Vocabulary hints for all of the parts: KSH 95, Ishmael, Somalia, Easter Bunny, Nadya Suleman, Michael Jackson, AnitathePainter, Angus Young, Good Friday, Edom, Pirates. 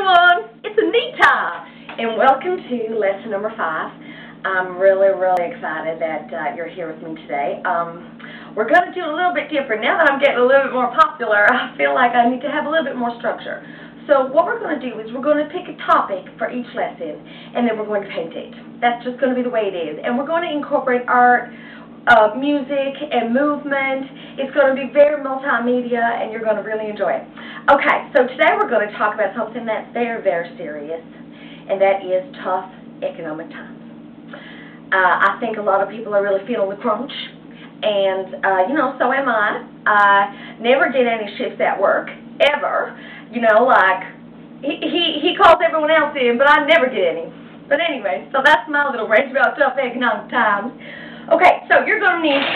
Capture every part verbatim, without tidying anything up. everyone, it's Anita, and welcome to lesson number five. I'm really, really excited that uh, you're here with me today. Um, we're going to do a little bit different. Now that I'm getting a little bit more popular, I feel like I need to have a little bit more structure. So what we're going to do is we're going to pick a topic for each lesson, and then we're going to paint it. That's just going to be the way it is. And we're going to incorporate art, Uh, music, and movement. It's going to be very multimedia, and you're going to really enjoy it. Okay, so today we're going to talk about something that's very, very serious, and that is tough economic times. Uh, I think a lot of people are really feeling the crunch, and, uh, you know, so am I. I never did any shifts at work, ever. You know, like, he, he, he calls everyone else in, but I never did any. But anyway, so that's my little rant about tough economic times. Okay, so you're going to need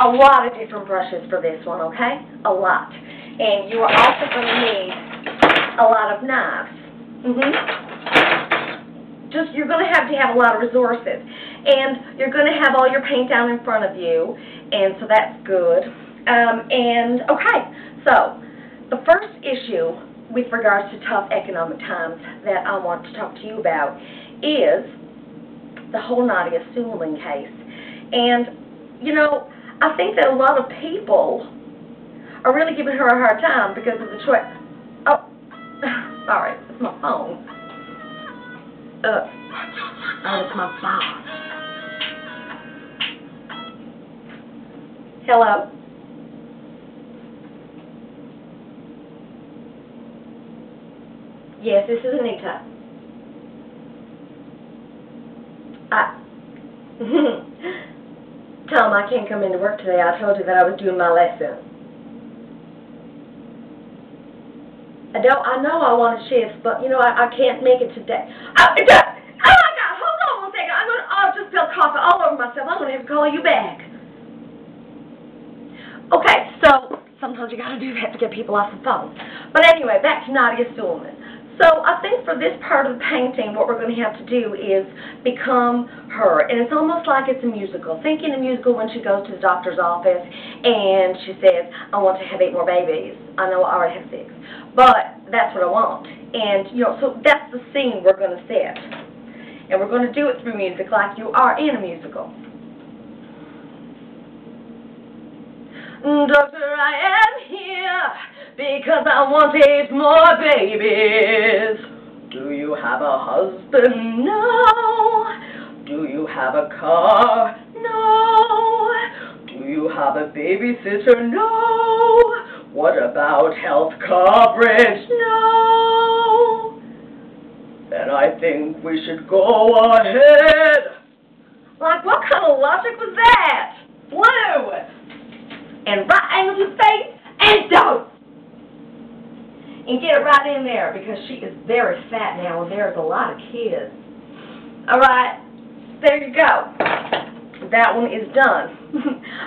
a lot of different brushes for this one, okay? A lot. And you are also going to need a lot of knives. Mm-hmm. Just, you're going to have to have a lot of resources. And you're going to have all your paint down in front of you, and so that's good. Um, and, okay, so the first issue with regards to tough economic times that I want to talk to you about is the whole Nadya Suleman case. And, you know, I think that a lot of people are really giving her a hard time because of the choice. Oh, sorry, it's my phone. Uh, oh, it's my boss. Hello? Yes, this is Anita. I, Tom, I can't come into work today. I told you that I was doing my lesson. I don't, I know I want to shift, but, you know, I, I can't make it today. I, just, oh, my God, hold on one second. I'm going to, I'll just spilled coffee all over myself. I'm going to have to call you back. Okay, so sometimes you got to do that to get people off the phone. But anyway, back to Nadya Suleman. So I think for this part of the painting, what we're going to have to do is become her. And it's almost like it's a musical. Think in a musical when she goes to the doctor's office and she says, I want to have eight more babies. I know I already have six. But that's what I want. And, you know, so that's the scene we're going to set. And we're going to do it through music like you are in a musical. Doctor, I am here because I want eight more babies. Do you have a husband? No. Do you have a car? No. Do you have a babysitter? No. What about health coverage? No. Then I think we should go ahead. Like, what kind of logic was that? Blue. And right angle to face and dope. And get it right in there because she is very fat now and there's a lot of kids. Alright, there you go. That one is done.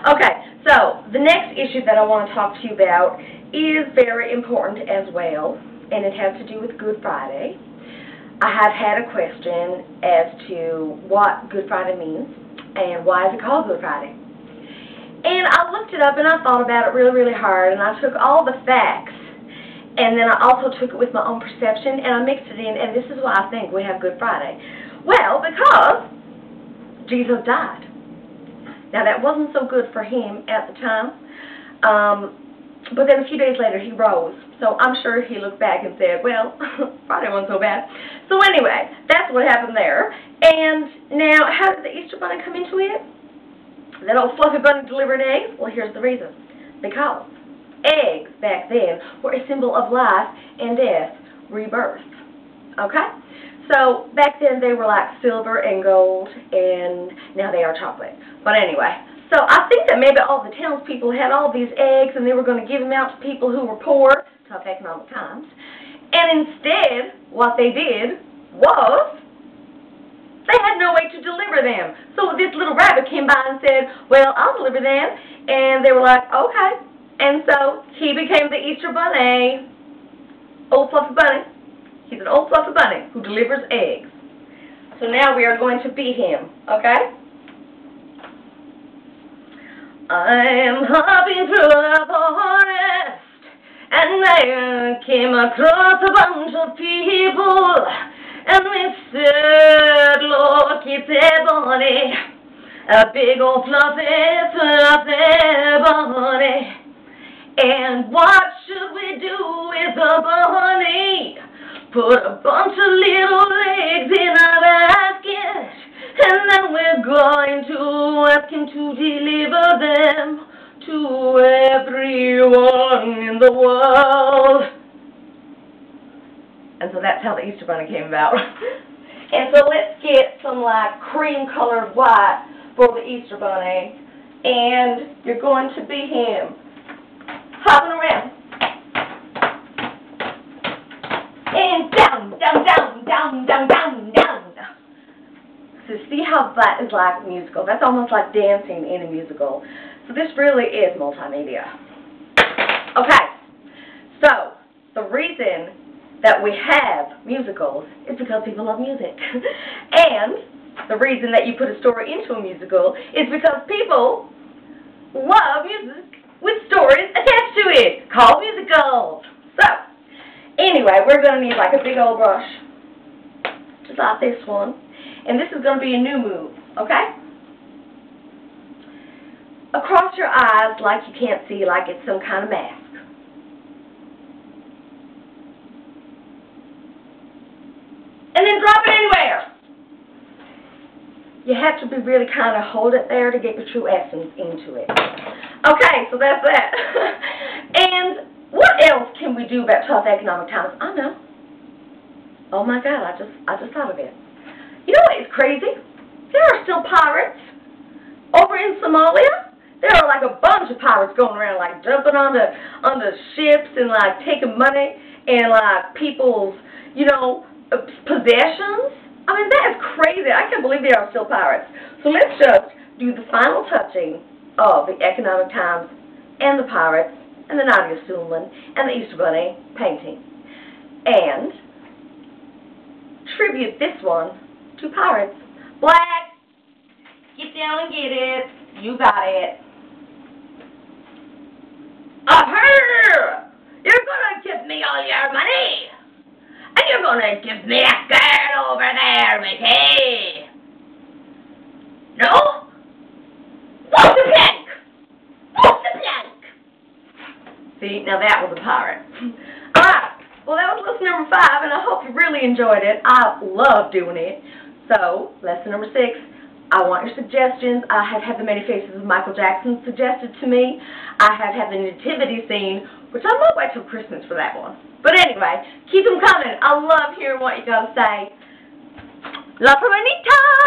Okay, so the next issue that I want to talk to you about is very important as well, and it has to do with Good Friday. I have had a question as to what Good Friday means and why is it called Good Friday. And I looked it up and I thought about it really, really hard, and I took all the facts, and then I also took it with my own perception, and I mixed it in, and this is why I think we have Good Friday. Well, because Jesus died. Now, that wasn't so good for him at the time, um, but then a few days later he rose, so I'm sure he looked back and said, well, Friday wasn't so bad. So anyway, that's what happened there. And now, how did the Easter Bunny come into it? That old fluffy bunny delivered eggs? Well, here's the reason. Because eggs back then were a symbol of life and death, rebirth. Okay? So back then they were like silver and gold, and now they are chocolate. But anyway, so I think that maybe all the townspeople had all these eggs and they were going to give them out to people who were poor, tough economic times. And instead, what they did was they had no way to deliver them. So this little rabbit came by and said, well, I'll deliver them. And they were like, okay. And so he became the Easter Bunny. Old fluffy bunny. He's an old fluffy bunny who delivers eggs. So now we are going to be him, okay? I'm hopping through the forest And I uh, came across a bunch of people, and we said, look, it's a bunny, a big old fluffy, fluffy bunny. And what should we do with a bunny? Put a bunch of little eggs in a basket, and then we're going to ask him to deliver them to everyone in the world. And so that's how the Easter Bunny came about. And so let's get some like cream colored white for the Easter Bunny, and you're going to be him hopping around and down, down, down, down, down, down, down. So see how that is like musical. That's almost like dancing in a musical. So this really is multimedia. Okay, so the reason that we have musicals is because people love music. And the reason that you put a story into a musical is because people love music with stories attached to it, called musicals. So anyway, we're going to need like a big old brush, just like this one. And this is going to be a new move, okay? Across your eyes, like you can't see, like it's some kind of mask. And then drop it anywhere. You have to be really kind of hold it there to get your true essence into it. Okay, so that's that. And what else can we do about tough economic times? I know. Oh my God, I just, I just thought of it. You know what is crazy? There are still pirates over in Somalia. There are like a bunch of pirates going around, like jumping on the on the ships and like taking money and like people's, you know, possessions. I mean, that is crazy. I can't believe there are still pirates. So let's just do the final touching of the Economic Times and the pirates and the Nadya Suleman and the Easter Bunny painting, and tribute this one. Two pirates. Black, get down and get it. You got it. Aha! You're gonna give me all your money, and you're gonna give me a girl over there, Mickey. No? Walk the plank. Walk the plank. See, now that was a pirate. All right. Well, that was lesson number five, and I hope you really enjoyed it. I love doing it. So, lesson number six, I want your suggestions. I have had the many faces of Michael Jackson suggested to me. I have had the nativity scene, which I'm going to wait till Christmas for that one. But anyway, keep them coming. I love hearing what you got to say. La Peronita!